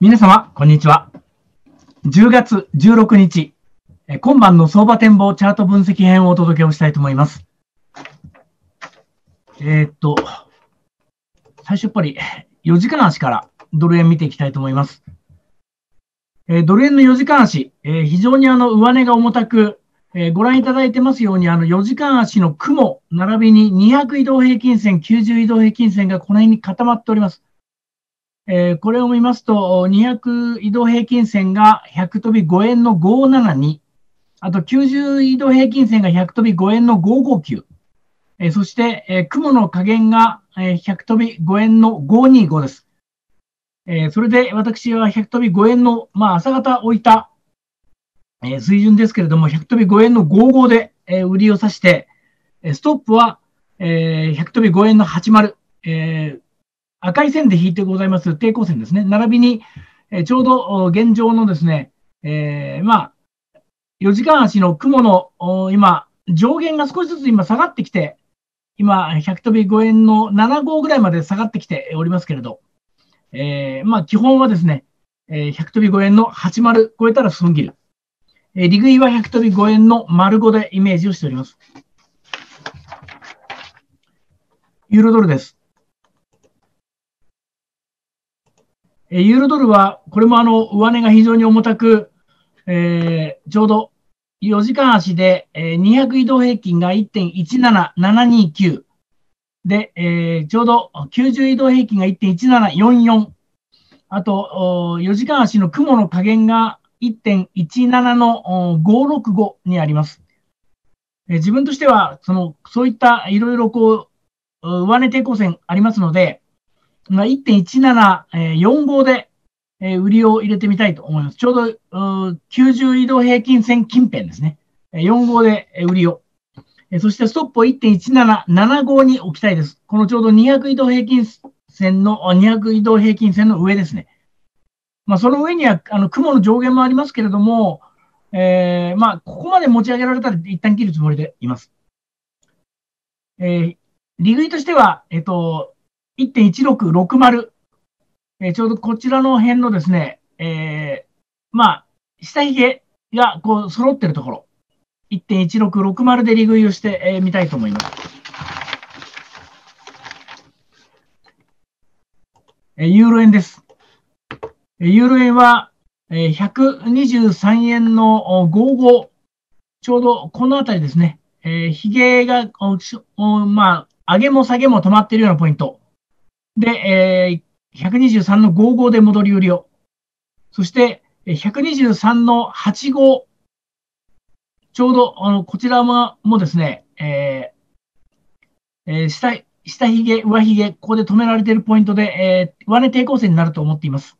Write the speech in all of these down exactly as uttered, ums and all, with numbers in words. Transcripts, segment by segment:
皆様、こんにちは。じゅうがつじゅうろくにち、今晩の相場展望チャート分析編をお届けをしたいと思います。えー、っと、最初やっぱりよじかん足からドル円見ていきたいと思います。えー、ドル円のよじかん足、えー、非常にあの上値が重たく、えー、ご覧いただいてますように、あのよじかん足の雲、並びににひゃくいどうへいきんせん、きゅうじゅういどうへいきんせんがこの辺に固まっております。えー、これを見ますと、にひゃくいどうへいきんせんがひゃくとびごえんのごひゃくななじゅうに、あときゅうじゅういどうへいきんせんがひゃくとびごえんのごひゃくごじゅうきゅう、えー、そして、えー、雲の下限がひゃくとびごえんのごひゃくにじゅうごです。えー、それで私はひゃくとびごえんの、まあ、朝方置いた、えー、水準ですけれども、ひゃくとびごえんのごじゅうごで、えー、売りを指して、ストップは、えー、ひゃくとびごえんのはちじゅう、えー赤い線で引いてございます抵抗線ですね。並びに、えちょうど現状のですね、えー、まあ、よじかん足の雲の今、上限が少しずつ今下がってきて、今、ひゃくとびごえんのななじゅうごぐらいまで下がってきておりますけれど、えー、まあ、基本はですね、ひゃくとびごえんのはちじゅう超えたら損切る。えー、利食いはひゃくとびごえんのまるごでイメージをしております。ユーロドルです。ユーロドルは、これもあの上値が非常に重たく、えー、ちょうどよじかん足で、えー、にひゃくいどうへいきんが いってんいちなななにきゅう で、えー、ちょうどきゅうじゅういどうへいきんが いってんいちななよんよん、あとよじかん足の雲の下限が いってんいちなな のごひゃくろくじゅうごにあります。えー、自分としてはその、そういったいろいろこう上値抵抗線ありますので、いってんいちななよんご で売りを入れてみたいと思います。ちょうどきゅうじゅういどうへいきんせん近辺ですね。よんじゅうごで売りを。そしてストップを いってんいちなななご に置きたいです。このちょうどにひゃくいどうへいきんせんの、にひゃくいどうへいきんせんの上ですね。まあ、その上にはあの雲の上限もありますけれども、えー、まあここまで持ち上げられたら一旦切るつもりでいます。えー、利食いとしては、えっと、いってんいちろくろくまる、えー、ちょうどこちらの辺のですね、えー、まあ、下髭がこう揃ってるところ、いってんいちろくろくまる で利食いをしてみ、えー、たいと思います。えー、ユーロ円です。えー、ユーロ円は、えー、ひゃくにじゅうさんえんのごじゅうご、ちょうどこのあたりですね、えー、髭がおお、まあ、上げも下げも止まっているようなポイント。で、えー、ひゃくにじゅうさんのごじゅうごで戻り売りを。そして、ひゃくにじゅうさんのはちじゅうご。ちょうど、あの、こちらも、もですね、えーえー、下、下髭、上髭、ここで止められているポイントで、えー、上値抵抗線になると思っています。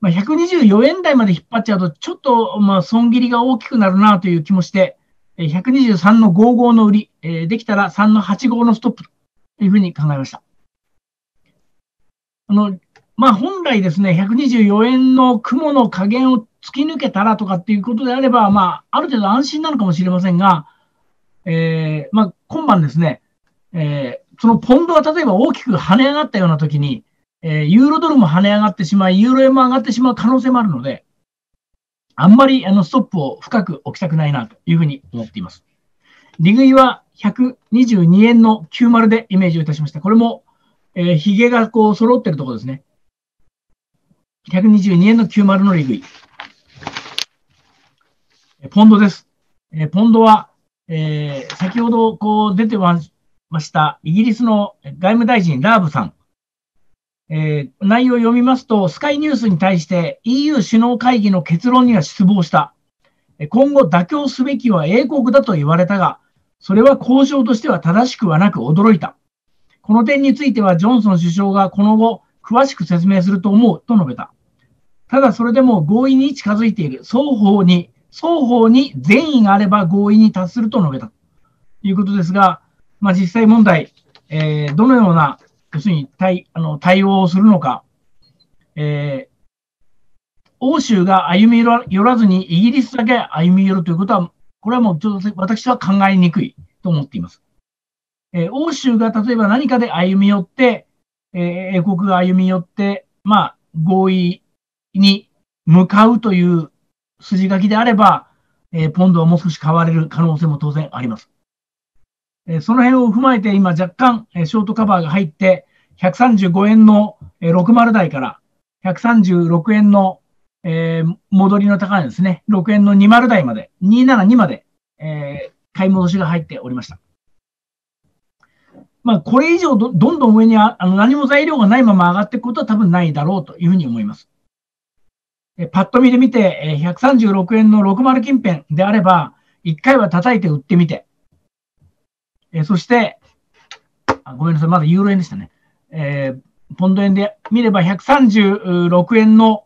まあ、ひゃくにじゅうよえん台まで引っ張っちゃうと、ちょっと、まあ、損切りが大きくなるなという気もして、ひゃくにじゅうさんのごじゅうごの売り、えー、できたらさんのはちじゅうごのストップというふうに考えました。あの、まあ、本来ですね、ひゃくにじゅうよえんの雲の下限を突き抜けたらとかっていうことであれば、まあ、ある程度安心なのかもしれませんが、えー、まあ、今晩ですね、えー、そのポンドが例えば大きく跳ね上がったような時に、えー、ユーロドルも跳ね上がってしまい、ユーロ円も上がってしまう可能性もあるので、あんまりあのストップを深く置きたくないなというふうに思っています。利食いはひゃくにじゅうにえんのきゅうじゅうでイメージをいたしました。これもえー、ひげがこう揃ってるところですね。ひゃくにじゅうにえんのきゅうじゅうの利食い。ポンドです。えー、ポンドは、えー、先ほどこう出てましたイギリスの外務大臣ラーブさん。えー、内容を読みますと、スカイニュースに対して イーユー 首脳会議の結論には失望した。今後妥協すべきは英国だと言われたが、それは交渉としては正しくはなく驚いた。この点については、ジョンソン首相がこの後、詳しく説明すると思うと述べた。ただ、それでも合意に近づいている。双方に、双方に善意があれば合意に達すると述べた。ということですが、まあ、実際問題、えー、どのような、要するに対、あの、対応をするのか、えー、欧州が歩み寄らずにイギリスだけ歩み寄るということは、これはもうちょっと私は考えにくいと思っています。えー、欧州が例えば何かで歩み寄って、えー、英国が歩み寄って、まあ、合意に向かうという筋書きであれば、えー、ポンドはもう少し買われる可能性も当然あります。えー、その辺を踏まえて、今若干、えー、ショートカバーが入って、ひゃくさんじゅうごえんの、えー、ろくじゅう台から、ひゃくさんじゅうろくえんの、えー、戻りの高値ですね、ろくえんのにじゅう台まで、にひゃくななじゅうにまで、えー、買い戻しが入っておりました。まあ、これ以上 ど, どんどん上にああの何も材料がないまま上がっていくことは多分ないだろうというふうに思います。えパッと見で見て、えひゃくさんじゅうろくえんのろくじゅう近辺であれば、いっかいは叩いて売ってみて、えそしてあ、ごめんなさい、まだユーロ円でしたね。えー、ポンド円で見れば、ひゃくさんじゅうろくえんの、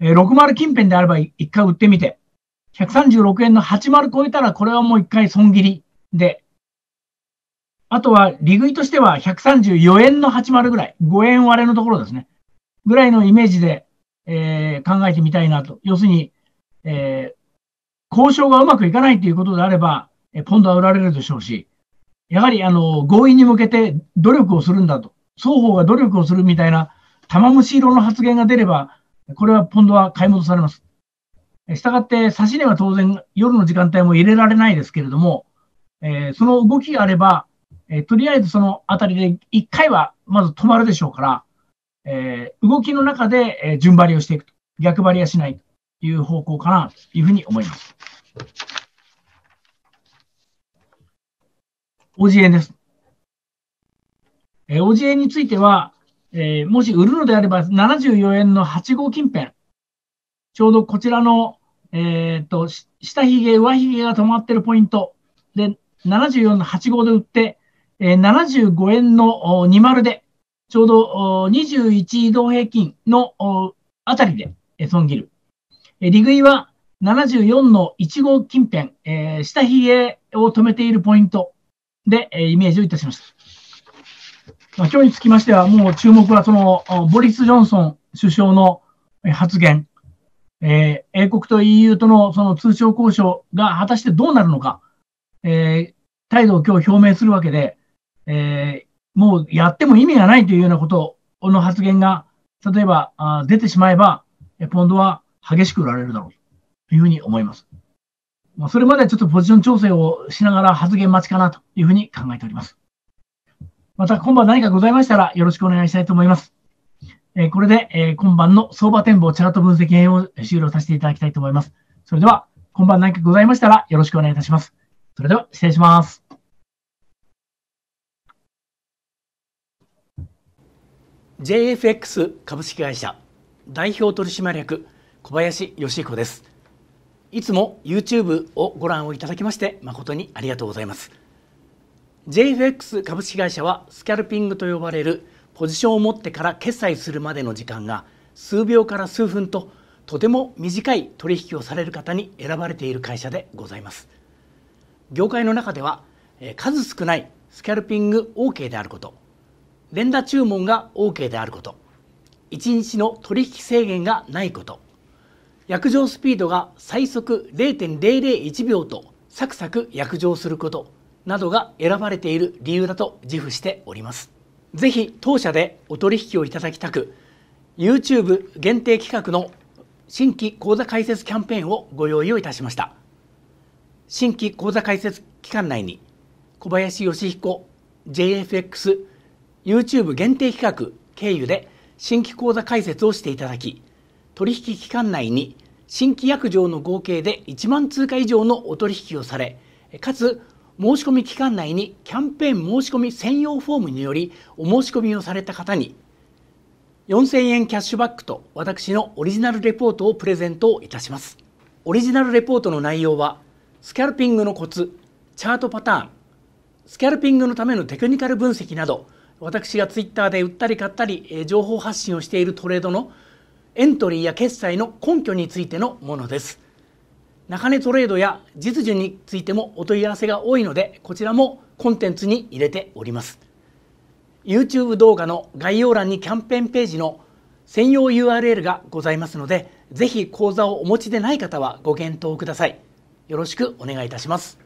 えー、ろくじゅう近辺であればいっかい売ってみて、ひゃくさんじゅうろくえんのはちじゅう超えたら、これはもういっかい損切りで、あとは、利食いとしてはひゃくさんじゅうよえんのはちじゅうぐらい、ごえん割れのところですね。ぐらいのイメージで、えー、考えてみたいなと。要するに、えー、交渉がうまくいかないということであれば、ポンドは売られるでしょうし、やはり、あの、合意に向けて努力をするんだと。双方が努力をするみたいな、玉虫色の発言が出れば、これはポンドは買い戻されます。したがって、差し値は当然、夜の時間帯も入れられないですけれども、えー、その動きがあれば、えー、とりあえずそのあたりでいっかいはまず止まるでしょうから、えー、動きの中で、えー、順張りをしていくと、逆張りはしないという方向かなというふうに思います。オージー円です。えー、オージー円については、えー、もし売るのであればななじゅうよえんのはちじゅうご近辺、ちょうどこちらの、えー、と下ひげ、上ひげが止まっているポイントで、ななじゅうよんのはちじゅうごで売って、ななじゅうごえんのにじゅうで、ちょうどにじゅういち移動平均のあたりで損切る。利食いはななじゅうよんのじゅうご近辺、えー、下髭を止めているポイントでイメージをいたしました。まあ、今日につきましては、もう注目はそのボリス・ジョンソン首相の発言、えー、英国と イーユー とのその通商交渉が果たしてどうなるのか。えー、態度を今日表明するわけで、えー、もうやっても意味がないというようなことの発言が、例えばあ出てしまえば、ポンドは激しく売られるだろうというふうに思います。まあ、それまでちょっとポジション調整をしながら発言待ちかなというふうに考えております。また今晩何かございましたらよろしくお願いしたいと思います。えー、これで、えー、今晩の相場展望チャート分析編を終了させていただきたいと思います。それでは今晩何かございましたらよろしくお願いいたします。それでは失礼します。ジェイエフエックス 株式会社代表取締役小林義彦です。いつも YouTube をご覧をいただきまして誠にありがとうございます。ジェイエフエックス 株式会社はスキャルピングと呼ばれるポジションを持ってから決済するまでの時間が数秒から数分ととても短い取引をされる方に選ばれている会社でございます。業界の中では数少ないスキャルピング OK であること、連打注文が OK であること、いちにちの取引制限がないこと、約定スピードが最速 れいてんぜろぜろいち 秒とサクサク約定することなどが選ばれている理由だと自負しております。ぜひ当社でお取引をいただきたく、YouTube 限定企画の新規口座開設キャンペーンをご用意をいたしました。新規口座開設期間内に小林義彦 ジェイエフエックス YouTube 限定企画経由で新規口座開設をしていただき、取引期間内に新規約定の合計でいちまん通貨以上のお取引をされ、かつ申し込み期間内にキャンペーン申し込み専用フォームによりお申し込みをされた方によんせんえんキャッシュバックと私のオリジナルレポートをプレゼントをいたします。オリジナルレポートの内容はスキャルピングのコツ、チャートパターン、スキャルピングのためのテクニカル分析など、私がツイッターで売ったり買ったり情報発信をしているトレードのエントリーや決済の根拠についてのものです。中値トレードや実需についてもお問い合わせが多いので、こちらもコンテンツに入れております。YouTube 動画の概要欄にキャンペーンページの専用 ユーアールエル がございますので、ぜひ口座をお持ちでない方はご検討ください。よろしくお願いいたします。